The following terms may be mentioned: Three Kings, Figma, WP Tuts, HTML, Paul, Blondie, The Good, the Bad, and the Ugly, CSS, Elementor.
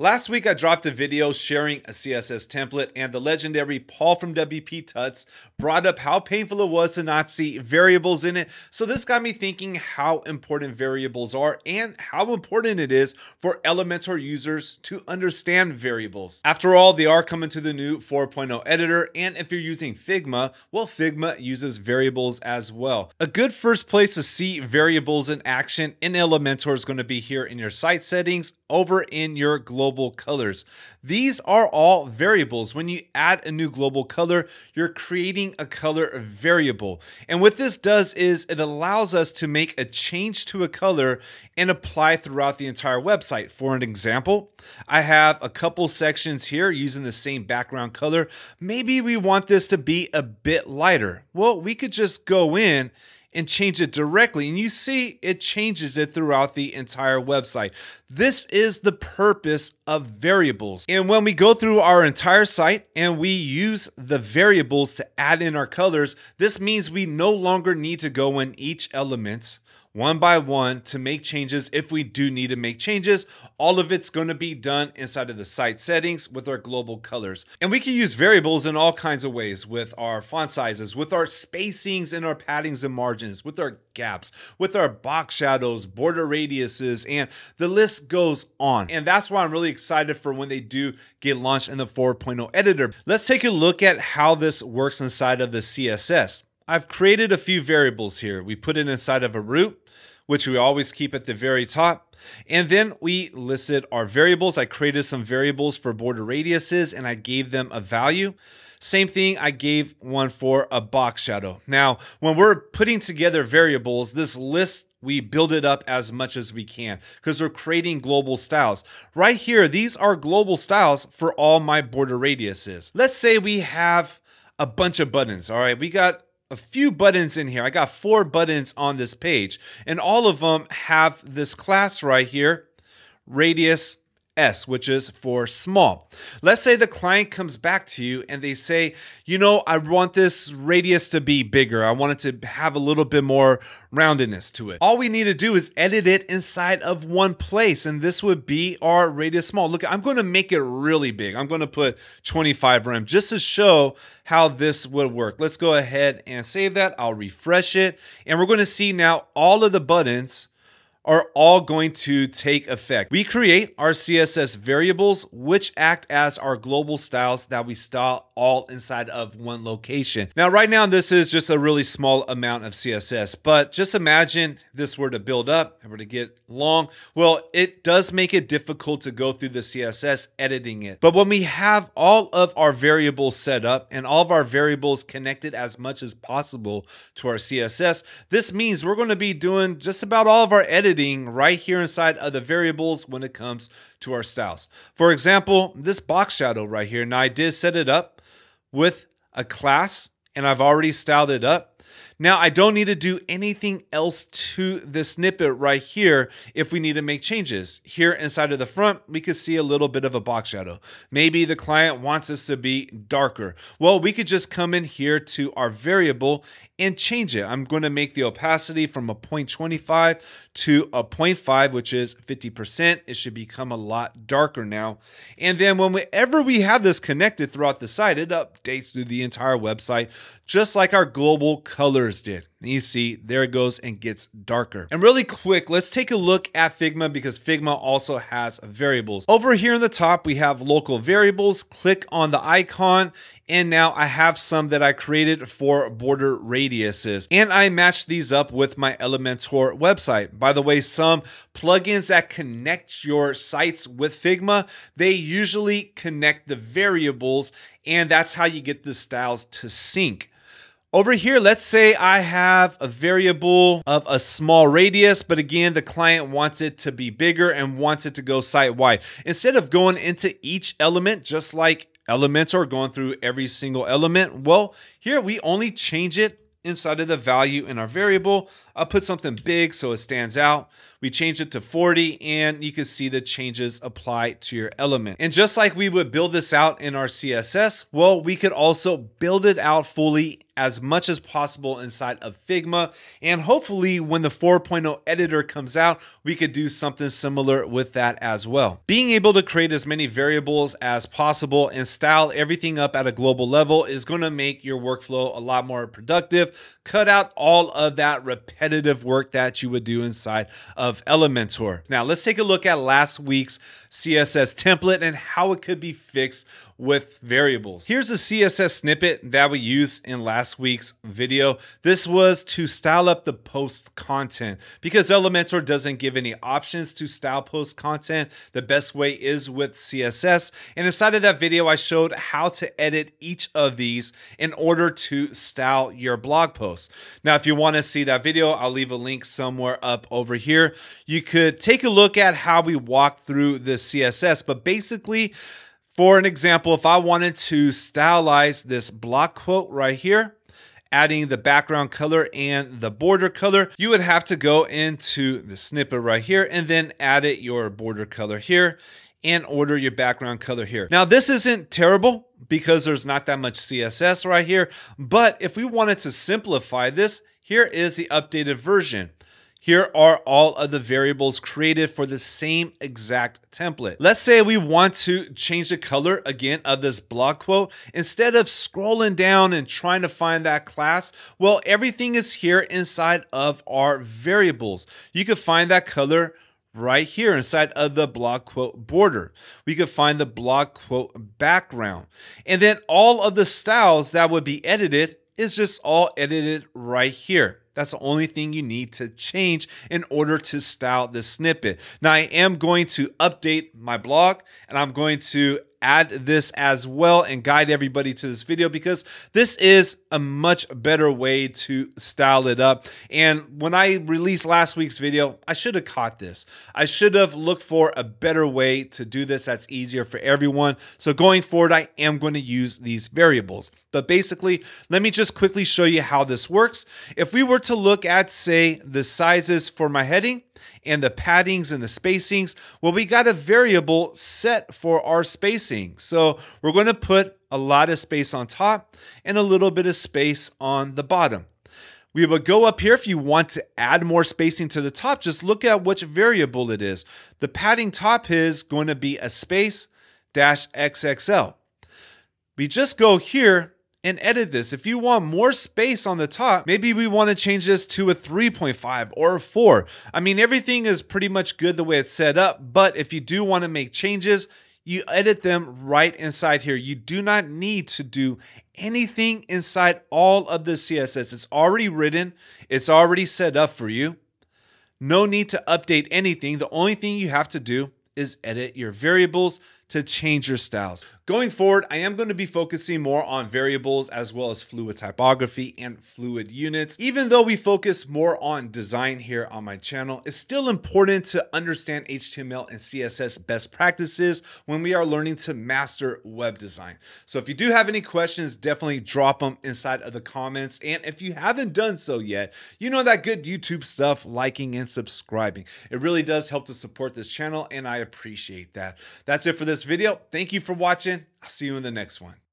Last week, I dropped a video sharing a CSS template, and the legendary Paul from WP Tuts brought up how painful it was to not see variables in it. So this got me thinking how important variables are and how important it is for Elementor users to understand variables. After all, they are coming to the new 4.0 editor, and if you're using Figma, well, Figma uses variables as well. A good first place to see variables in action in Elementor is going to be here in your site settings over in your global colors. These are all variables. When you add a new global color, you're creating a color variable. And what this does is it allows us to make a change to a color and apply throughout the entire website. For an example, I have a couple sections here using the same background color. Maybe we want this to be a bit lighter. Well, we could just go in and change it directly. And you see it changes it throughout the entire website. This is the purpose of variables. And when we go through our entire site and we use the variables to add in our colors, this means we no longer need to go in each element one by one to make changes. If we do need to make changes, all of it's going to be done inside of the site settings with our global colors. And we can use variables in all kinds of ways, with our font sizes, with our spacings and our paddings and margins, with our gaps, with our box shadows, border radiuses, and the list goes on. And that's why I'm really excited for when they do get launched in the 4.0 editor. Let's take a look at how this works inside of the CSS. I've created a few variables here. We put it inside of a root, which we always keep at the very top. And then we listed our variables. I created some variables for border radiuses and I gave them a value. Same thing, I gave one for a box shadow. Now, when we're putting together variables, this list, we build it up as much as we can because we're creating global styles. Right here, these are global styles for all my border radiuses. Let's say we have a bunch of buttons. All right, we got a few buttons in here. I got 4 buttons on this page, and all of them have this class right here, radius S, which is for small. Let's say the client comes back to you and they say, you know, I want this radius to be bigger. I want it to have a little bit more roundedness to it. All we need to do is edit it inside of one place, and this would be our radius small. Look, I'm going to make it really big. I'm going to put 25 rem just to show how this would work. Let's go ahead and save that. I'll refresh it, and we're going to see now all of the buttons are all going to take effect. We create our CSS variables, which act as our global styles that we style all inside of one location. Now, right now, this is just a really small amount of CSS, but just imagine this were to build up and were to get long. Well, it does make it difficult to go through the CSS editing it. But when we have all of our variables set up and all of our variables connected as much as possible to our CSS, this means we're going to be doing just about all of our editing right here inside of the variables when it comes to our styles. For example, this box shadow right here. Now I did set it up with a class and I've already styled it up. Now I don't need to do anything else to this snippet right here if we need to make changes. Here inside of the front, we could see a little bit of a box shadow. Maybe the client wants this to be darker. Well, we could just come in here to our variable and change it. I'm going to make the opacity from a 0.25 to a 0.5, which is 50%. It should become a lot darker now. And then whenever we have this connected throughout the site, it updates through the entire website, just like our global colors did. You see, there it goes and gets darker. And really quick, let's take a look at Figma because Figma also has variables. Over here in the top, we have local variables. Click on the icon, and now I have some that I created for border radiuses. And I matched these up with my Elementor website. By the way, some plugins that connect your sites with Figma, they usually connect the variables, and that's how you get the styles to sync. Over here, let's say I have a variable of a small radius, but again, the client wants it to be bigger and wants it to go site-wide. Instead of going into each element, just like Elementor, going through every single element, well, here we only change it inside of the value in our variable. I'll put something big so it stands out. We changed it to 40 and you can see the changes apply to your element. And just like we would build this out in our CSS, well, we could also build it out fully as much as possible inside of Figma. And hopefully when the 4.0 editor comes out, we could do something similar with that as well. Being able to create as many variables as possible and style everything up at a global level is going to make your workflow a lot more productive. Cut out all of that repetitive work that you would do inside of Elementor. Now let's take a look at last week's CSS template and how it could be fixed with variables. Here's a CSS snippet that we used in last week's video. This was to style up the post content. Because Elementor doesn't give any options to style post content, the best way is with CSS. And inside of that video, I showed how to edit each of these in order to style your blog post. Now, if you want to see that video, I'll leave a link somewhere up over here. You could take a look at how we walked through the CSS, but basically, for an example, if I wanted to stylize this block quote right here, adding the background color and the border color, you would have to go into the snippet right here and then add it your border color here and order your background color here. Now, this isn't terrible because there's not that much CSS right here, but if we wanted to simplify this, here is the updated version. Here are all of the variables created for the same exact template. Let's say we want to change the color again of this blog quote. Instead of scrolling down and trying to find that class, well, everything is here inside of our variables. You can find that color right here inside of the blog quote border. We could find the blog quote background. And then all of the styles that would be edited is just all edited right here. That's the only thing you need to change in order to style this snippet. Now, I am going to update my blog and I'm going to add this as well and guide everybody to this video because this is a much better way to style it up. And when I released last week's video, I should have caught this. I should have looked for a better way to do this that's easier for everyone. So going forward, I am going to use these variables. But basically, let me just quickly show you how this works. If we were to look at, say, the sizes for my heading and the paddings and the spacings, well, we got a variable set for our spacing. So we're going to put a lot of space on top and a little bit of space on the bottom. We would go up here. If you want to add more spacing to the top, just look at which variable it is. The padding top is going to be a space dash XXL. We just go here and edit this. If you want more space on the top, maybe we want to change this to a 3.5 or a 4. I mean, everything is pretty much good the way it's set up, but if you do want to make changes, you edit them right inside here. You do not need to do anything inside all of the CSS. It's already written. It's already set up for you. No need to update anything. The only thing you have to do is edit your variables to change your styles. Going forward, I am going to be focusing more on variables as well as fluid typography and fluid units. Even though we focus more on design here on my channel, it's still important to understand HTML and CSS best practices when we are learning to master web design. So if you do have any questions, definitely drop them inside of the comments. And if you haven't done so yet, you know that good YouTube stuff, liking and subscribing. It really does help to support this channel and I appreciate that. That's it for this video. Thank you for watching. I'll see you in the next one.